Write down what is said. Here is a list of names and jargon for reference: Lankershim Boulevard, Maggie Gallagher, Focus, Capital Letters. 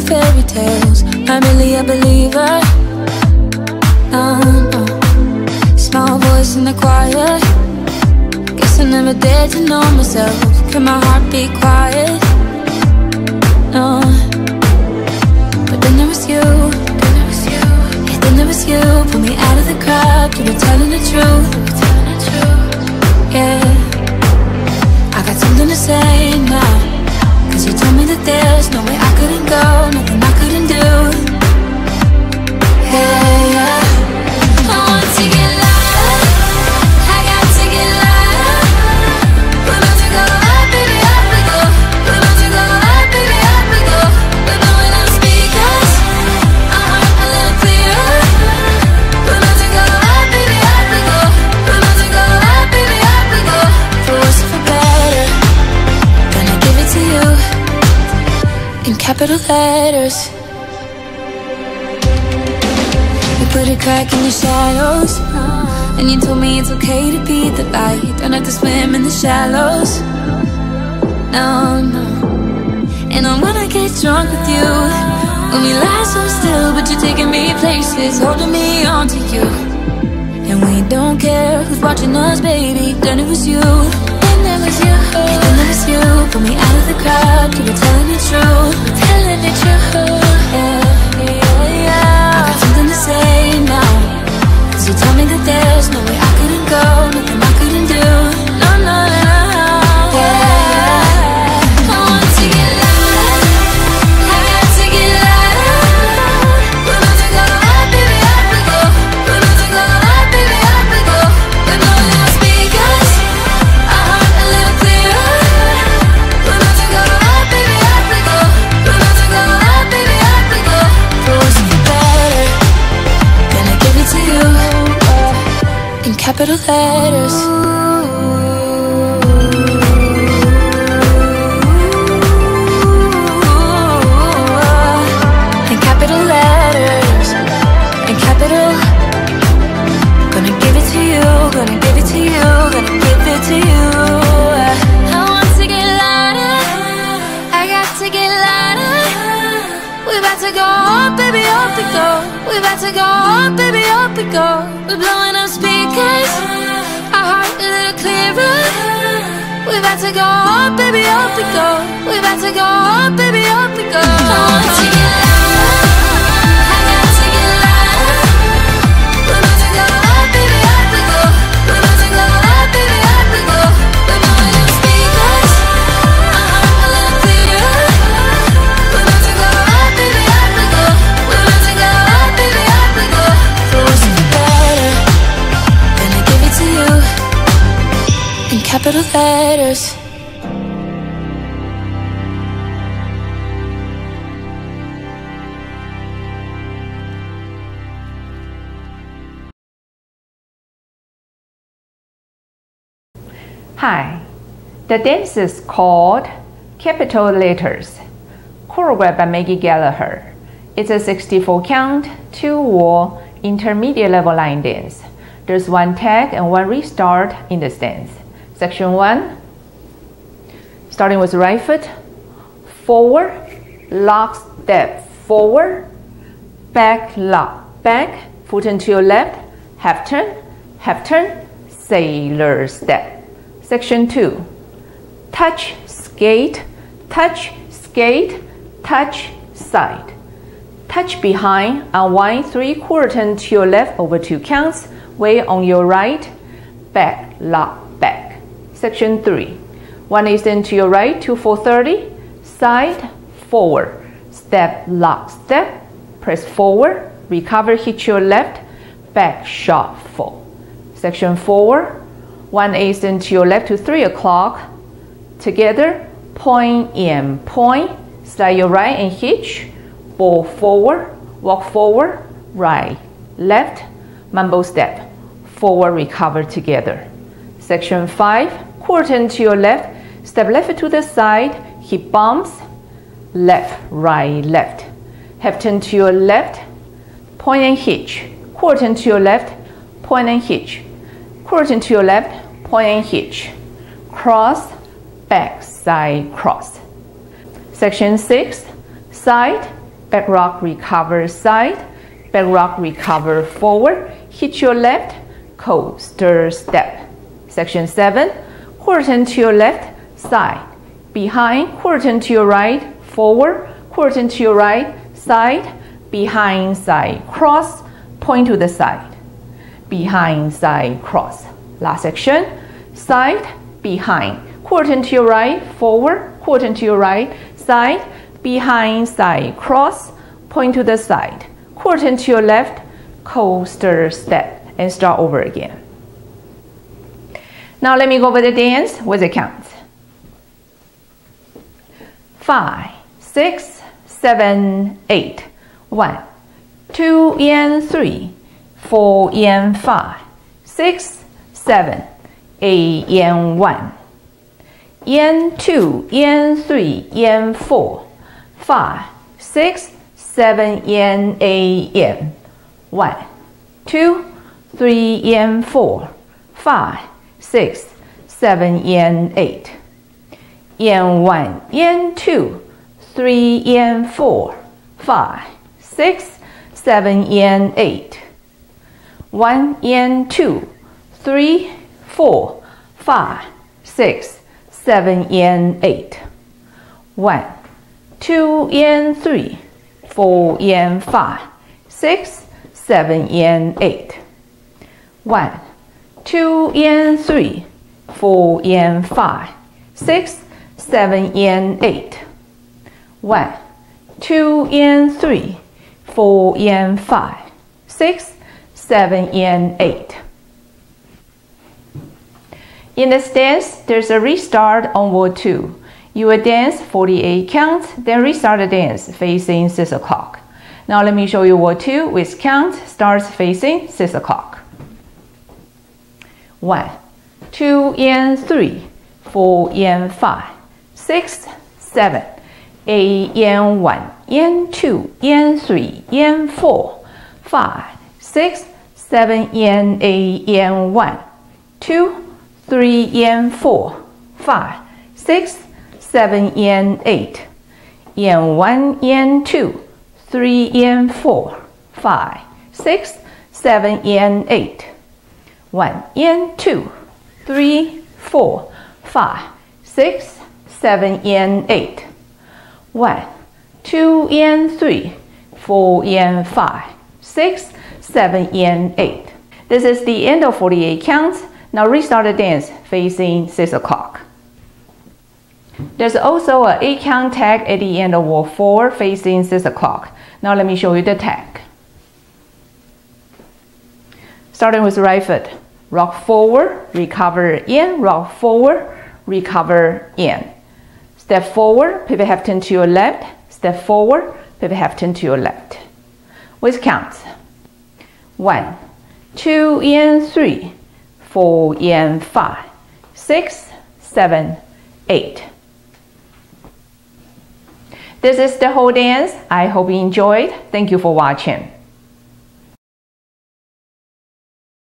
for fairy tales. I'm really a believer. Small voice in the choir. Guess I never dared to know myself. Could my heart be quiet? No. But then there was you. Yeah, then there was you. Pull me out of the crowd. You were telling the truth. Yeah, I got something to say now. Cause you told me that there's no way I couldn't go, nothing I couldn't do. Hey, I want to get loud, I got to get loud. We're about to go up, baby, up we go. We're about to go up, baby, up we go. We're blowing up speakers, I want a little clearer. We're about to go up, baby, up we go. We're about to go up, baby, up we go. For worse or for better, gonna give it to you in capital letters. You put a crack in the shadows, and you told me it's okay to be the light. Don't have to swim in the shallows. No, no. And I wanna get drunk with you. When we lie so still, but you're taking me places, holding me onto you. And we don't care who's watching us, baby. Then it was you. Then it was you. Then it was you. Pull me out of the crowd. You were telling the truth. Telling the truth. Yeah, yeah, yeah. I got something to say now. Cause you told me that there's no way I couldn't go, nothing I couldn't do. No, no, no. Yeah, I want to get loud. I got to get loud. We're about to go up, baby, up we go. We're about to go up, baby, up we go. We're blowing out speakers, our heart a little clearer. We're about to go up, baby, up we go. We're about to go up, baby, up we go. For worse or for better, gonna give it to you in capital letters. In capital letters, in capital. Gonna give it to you, gonna give it to you, gonna give it to you. I want to get louder, I got to get louder. We're about to go up, baby, up we go. We're about to go up, baby, up we go. We're blowing up speakers, our heart a little clearer. We're about to go up, baby, up we go. We're about to go up, baby, up we go. I want to get louder, I got to get louder. We're about to go up, baby, up we go. We're about to go up, baby, up we go. We're blowing up speakers, our heart a little clearer. We're about to go up, baby, up we go. We're about to go up, baby, up we go. For worse or for better, gonna give it to you in capital letters. Hi, the dance is called Capital Letters, choreographed by Maggie Gallagher. It's a 64 count, 2-wall, intermediate level line dance. There's one tag and one restart in this dance. Section 1, starting with right foot, forward, lock step, forward, back lock, back, foot into your left, half turn, sailor step. Section 2, touch, skate, touch, skate, touch, side. Touch behind, unwind, 3/4 turn to your left over 2 counts, way on your right, back, lock, back. Section 3, 1/8 turn to your right, 2/4-30, side, forward, step, lock, step, press forward, recover, hit your left, back, shuffle. Section 4, 1/8 turn to your left to 3 o'clock. Together, point in, point, slide your right and hitch, ball forward, walk forward, right, left, mambo step, forward, recover together. Section 5, 1/4 turn to your left, step left foot to the side, hip bumps, left, right, left. Half turn to your left, point and hitch, 1/4 turn to your left, point and hitch. 1/4 turn to your left, point and hitch, cross, back, side, cross. Section 6, side, back rock, recover side, back rock, recover forward, hit your left, coaster step. Section 7, quarter turn to your left, side, behind, quarter turn to your right, forward, quarter turn to your right, side, behind, side, cross, point to the side, behind, side, cross. Last section, side, behind, quarter turn to your right, forward, quarter turn to your right, side, behind, side, cross, point to the side, quarter turn to your left, coaster step, and start over again. Now let me go over the dance with the count. 5, 6, 7, 8. 1, 2, and 3, 4, and 5, 6, 7, 8, and 1. And 2, and 3, and 4, 5, 6, 7, and 8, and 1, 2, 3, and 4, 5, 6, 7, and 8. And 1, and 2, 3, and 4, 5, 6, 7, and 8. 1, and 2, 3, 4, 5, 6, 7, and 8. 1, 2, and 3, 4, and 5, 6, 7, and 8. 1, 2, and 3, 4, and 5, 6, 7, and 8. 1, 2, and 3, 4, and 5, 6, 7, and 8. In this dance, there's a restart on word 2. You will dance 48 counts, then restart the dance facing 6 o'clock. Now let me show you word 2 with count starts facing 6 o'clock. 1, 2, and 3, 4, and 5, 6, 7, 8, and 1, and 2, and 3, and 4, 5, 6, 7, and 8, and 1, and 2, 3, and 4, 5, 6, 7, and 8. 1, and 2, 3, 4, 5, 6, 7, and 8. 1, 2, and 3, 4, and 5, 6, 7, and 8. This is the end of 48 counts. Now restart the dance facing 6 o'clock. There's also an 8 count tag at the end of word 4 facing 6 o'clock. Now let me show you the tag. Starting with the right foot. Rock forward, recover in, rock forward, recover in. Step forward, pivot half turn to your left. Step forward, pivot half turn to your left. With counts. 1, 2, and 3, 4, and 5, 6, 7, 8. This is the whole dance. I hope you enjoyed. Thank you for watching.